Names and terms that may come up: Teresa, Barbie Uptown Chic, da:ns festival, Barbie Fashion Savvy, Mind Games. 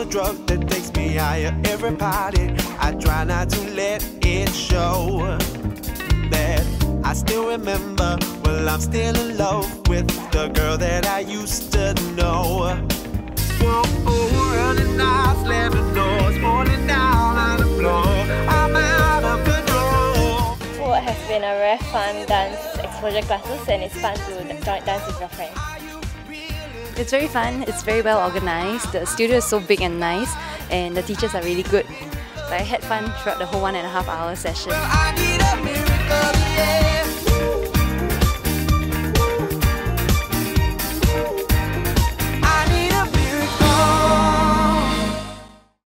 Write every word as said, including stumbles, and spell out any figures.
a drug that takes me higher every party. I try not to let it show that I still remember. Well, I'm still in love with the girl that I used to know. Whoa, oh, running eyes, slamming doors, falling down on the floor. I'm out of control. Well, it has been a very fun dance exposure classes, and it's fun to join dance with your friends. It's very fun, it's very well organised, the studio is so big and nice, and the teachers are really good. So I had fun throughout the whole one and a half hour session. Well, I need a miracle, yeah.